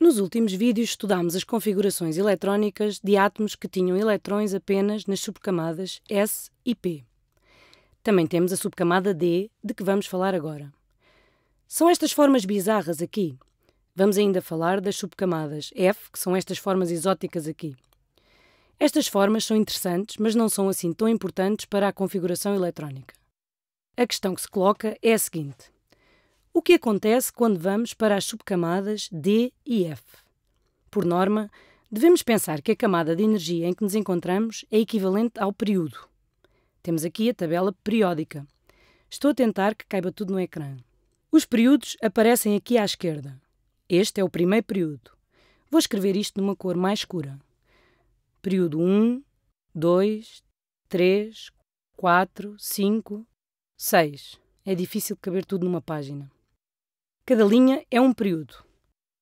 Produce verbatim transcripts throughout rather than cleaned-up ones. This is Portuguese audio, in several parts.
Nos últimos vídeos estudámos as configurações eletrónicas de átomos que tinham eletrões apenas nas subcamadas S e P. Também temos a subcamada D, de que vamos falar agora. São estas formas bizarras aqui. Vamos ainda falar das subcamadas F, que são estas formas exóticas aqui. Estas formas são interessantes, mas não são assim tão importantes para a configuração eletrónica. A questão que se coloca é a seguinte. O que acontece quando vamos para as subcamadas D e F? Por norma, devemos pensar que a camada de energia em que nos encontramos é equivalente ao período. Temos aqui a tabela periódica. Estou a tentar que caiba tudo no ecrã. Os períodos aparecem aqui à esquerda. Este é o primeiro período. Vou escrever isto numa cor mais escura. Período um, dois, três, quatro, cinco, seis. É difícil caber tudo numa página. Cada linha é um período.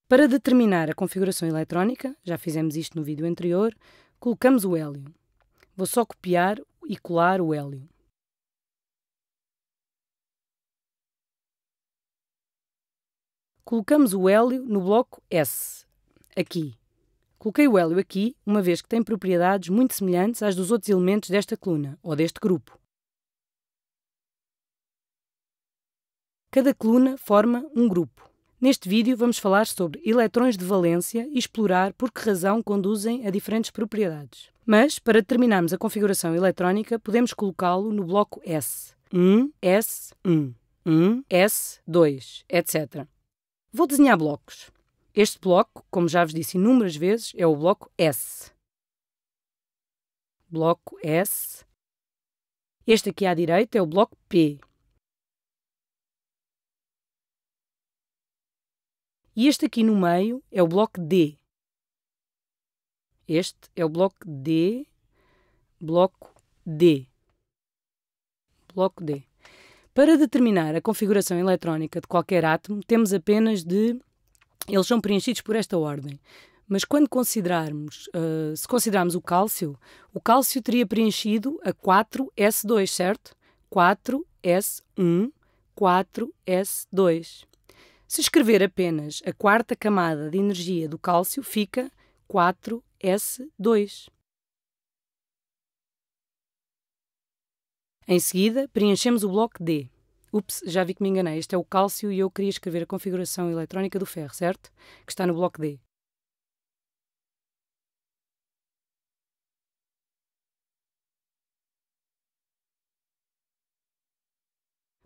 Para determinar a configuração eletrónica, já fizemos isto no vídeo anterior, colocamos o hélio. Vou só copiar e colar o hélio. Colocamos o hélio no bloco S, aqui. Coloquei o hélio aqui, uma vez que tem propriedades muito semelhantes às dos outros elementos desta coluna, ou deste grupo. Cada coluna forma um grupo. Neste vídeo vamos falar sobre eletrões de valência e explorar por que razão conduzem a diferentes propriedades. Mas, para determinarmos a configuração eletrónica, podemos colocá-lo no bloco S. um, S um, um, S dois, etcétera. Vou desenhar blocos. Este bloco, como já vos disse inúmeras vezes, é o bloco S. Bloco S. Este aqui à direita é o bloco P. E este aqui no meio é o bloco D. Este é o bloco D. Bloco D. Bloco D. Para determinar a configuração eletrónica de qualquer átomo, temos apenas de... Eles são preenchidos por esta ordem. Mas quando considerarmos, uh, se considerarmos o cálcio, o cálcio teria preenchido a quatro S dois, certo? quatro S um, quatro S dois. Se escrever apenas a quarta camada de energia do cálcio, fica quatro S dois. Em seguida, preenchemos o bloco D. Ups, já vi que me enganei. Este é o cálcio e eu queria escrever a configuração eletrónica do ferro, certo? Que está no bloco D.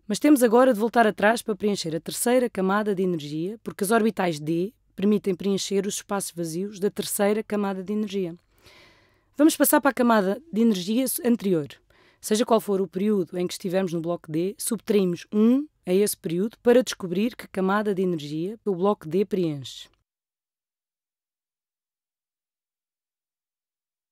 Mas temos agora de voltar atrás para preencher a terceira camada de energia, porque as orbitais D permitem preencher os espaços vazios da terceira camada de energia. Vamos passar para a camada de energia anterior. Seja qual for o período em que estivermos no bloco D, subtraímos um a esse período para descobrir que camada de energia o bloco D preenche.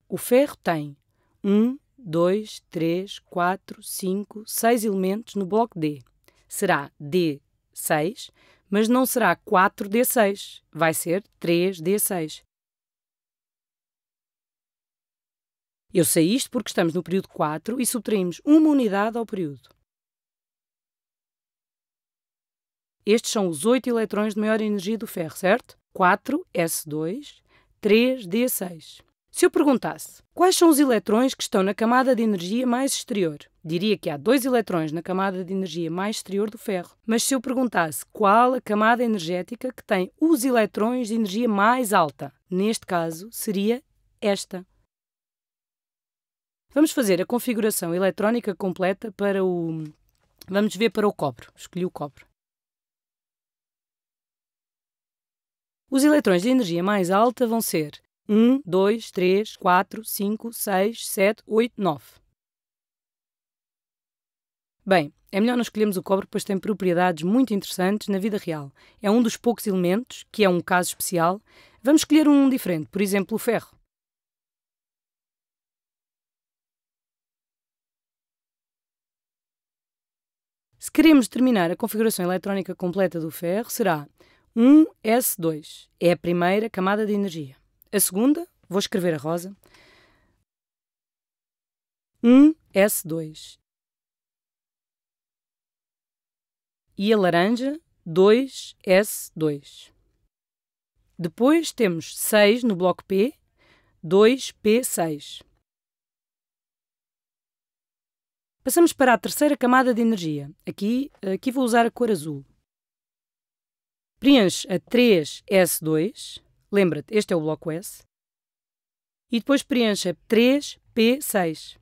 O ferro tem um, dois, três, quatro, cinco, seis elementos no bloco D. Será D seis, mas não será quatro D seis, vai ser três D seis. Eu sei isto porque estamos no período quatro e subtraímos uma unidade ao período. Estes são os oito eletrões de maior energia do ferro, certo? quatro S dois, três D seis. Se eu perguntasse quais são os eletrões que estão na camada de energia mais exterior, diria que há dois eletrões na camada de energia mais exterior do ferro. Mas se eu perguntasse qual a camada energética que tem os eletrões de energia mais alta, neste caso seria esta. Vamos fazer a configuração eletrónica completa para o... Vamos ver para o cobre. Escolhi o cobre. Os eletrões de energia mais alta vão ser um, dois, três, quatro, cinco, seis, sete, oito, nove. Bem, é melhor não escolhermos o cobre, pois tem propriedades muito interessantes na vida real. É um dos poucos elementos, que é um caso especial. Vamos escolher um diferente, por exemplo, o ferro. Se queremos determinar a configuração eletrónica completa do ferro, será um S dois, é a primeira camada de energia. A segunda, vou escrever a rosa, um S dois. E a laranja, dois S dois. Depois temos seis no bloco P, dois P seis. Passamos para a terceira camada de energia. Aqui, aqui vou usar a cor azul. Preenche a três S dois. Lembra-te, este é o bloco S. E depois preenche a três P seis.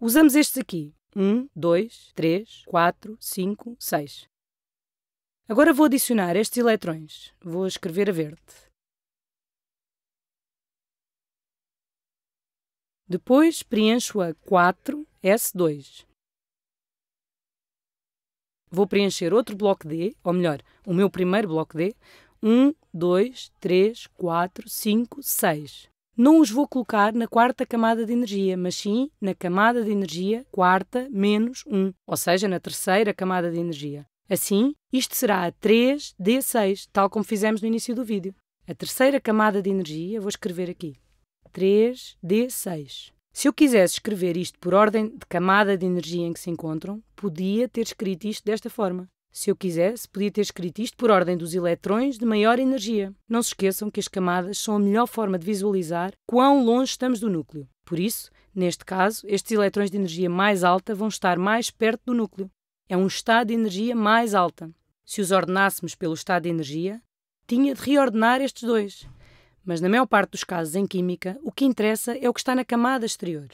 Usamos estes aqui. um, dois, três, quatro, cinco, seis. Agora vou adicionar estes eletrões. Vou escrever a verde. Depois preencho a quatro S dois. Vou preencher outro bloco D, ou melhor, o meu primeiro bloco D. um, dois, três, quatro, cinco, seis. Não os vou colocar na quarta camada de energia, mas sim na camada de energia quarta menos um, ou seja, na terceira camada de energia. Assim, isto será a três D seis, tal como fizemos no início do vídeo. A terceira camada de energia, vou escrever aqui, três D seis. Se eu quisesse escrever isto por ordem de camada de energia em que se encontram, podia ter escrito isto desta forma. Se eu quisesse, podia ter escrito isto por ordem dos eletrões de maior energia. Não se esqueçam que as camadas são a melhor forma de visualizar quão longe estamos do núcleo. Por isso, neste caso, estes eletrões de energia mais alta vão estar mais perto do núcleo. É um estado de energia mais alta. Se os ordenássemos pelo estado de energia, tinha de reordenar estes dois. Mas na maior parte dos casos em química, o que interessa é o que está na camada exterior.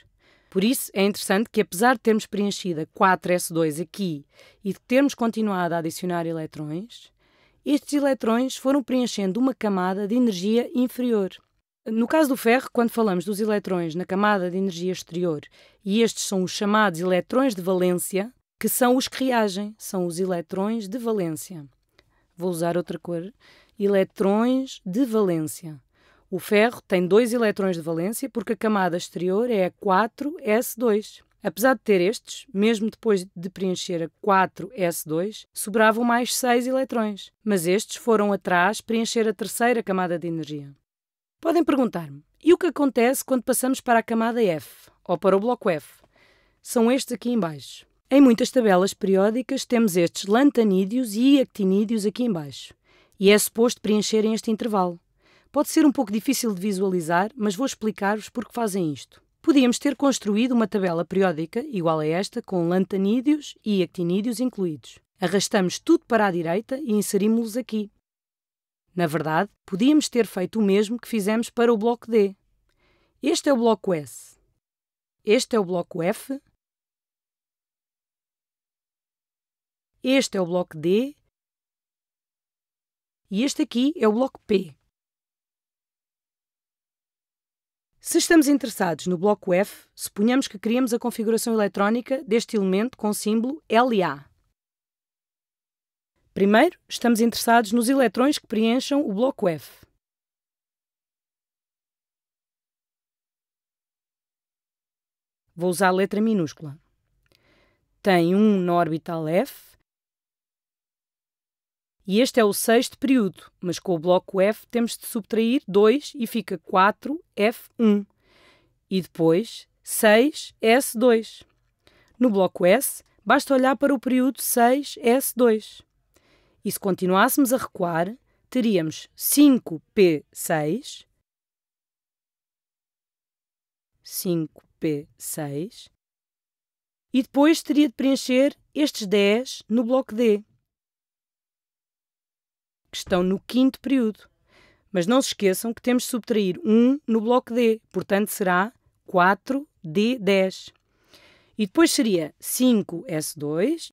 Por isso, é interessante que, apesar de termos preenchido a quatro S dois aqui e de termos continuado a adicionar eletrões, estes eletrões foram preenchendo uma camada de energia inferior. No caso do ferro, quando falamos dos eletrões na camada de energia exterior, e estes são os chamados eletrões de valência, que são os que reagem, são os eletrões de valência. Vou usar outra cor. Eletrões de valência. O ferro tem dois eletrões de valência porque a camada exterior é a quatro S dois. Apesar de ter estes, mesmo depois de preencher a quatro S dois, sobravam mais seis eletrões, mas estes foram atrás preencher a terceira camada de energia. Podem perguntar-me, e o que acontece quando passamos para a camada F, ou para o bloco F? São estes aqui em baixo. Em muitas tabelas periódicas temos estes lantanídeos e actinídeos aqui em baixo, e é suposto preencherem este intervalo. Pode ser um pouco difícil de visualizar, mas vou explicar-vos por que fazem isto. Podíamos ter construído uma tabela periódica igual a esta, com lantanídeos e actinídeos incluídos. Arrastamos tudo para a direita e inserimos-los aqui. Na verdade, podíamos ter feito o mesmo que fizemos para o bloco D. Este é o bloco S. Este é o bloco F. Este é o bloco D. E este aqui é o bloco P. Se estamos interessados no bloco F, suponhamos que criamos a configuração eletrónica deste elemento com o símbolo L A. Primeiro, estamos interessados nos eletrões que preencham o bloco F. Vou usar a letra minúscula. Tem um na orbital F. E este é o sexto período, mas com o bloco F temos de subtrair dois e fica quatro F um. E depois seis S dois. No bloco S, basta olhar para o período seis S dois. E se continuássemos a recuar, teríamos cinco P seis, cinco P seis, e depois teria de preencher estes dez no bloco D, que estão no quinto período. Mas não se esqueçam que temos de subtrair um no bloco D, portanto será quatro D dez. E depois seria cinco S dois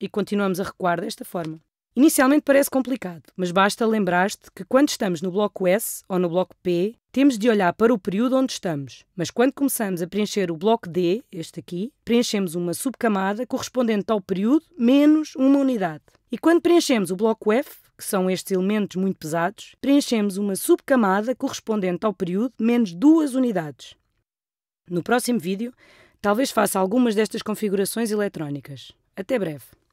e continuamos a recuar desta forma. Inicialmente parece complicado, mas basta lembrar-te que quando estamos no bloco S ou no bloco P, temos de olhar para o período onde estamos. Mas quando começamos a preencher o bloco D, este aqui, preenchemos uma subcamada correspondente ao período menos uma unidade. E quando preenchemos o bloco F, que são estes elementos muito pesados, preenchemos uma subcamada correspondente ao período menos duas unidades. No próximo vídeo, talvez faça algumas destas configurações eletrónicas. Até breve!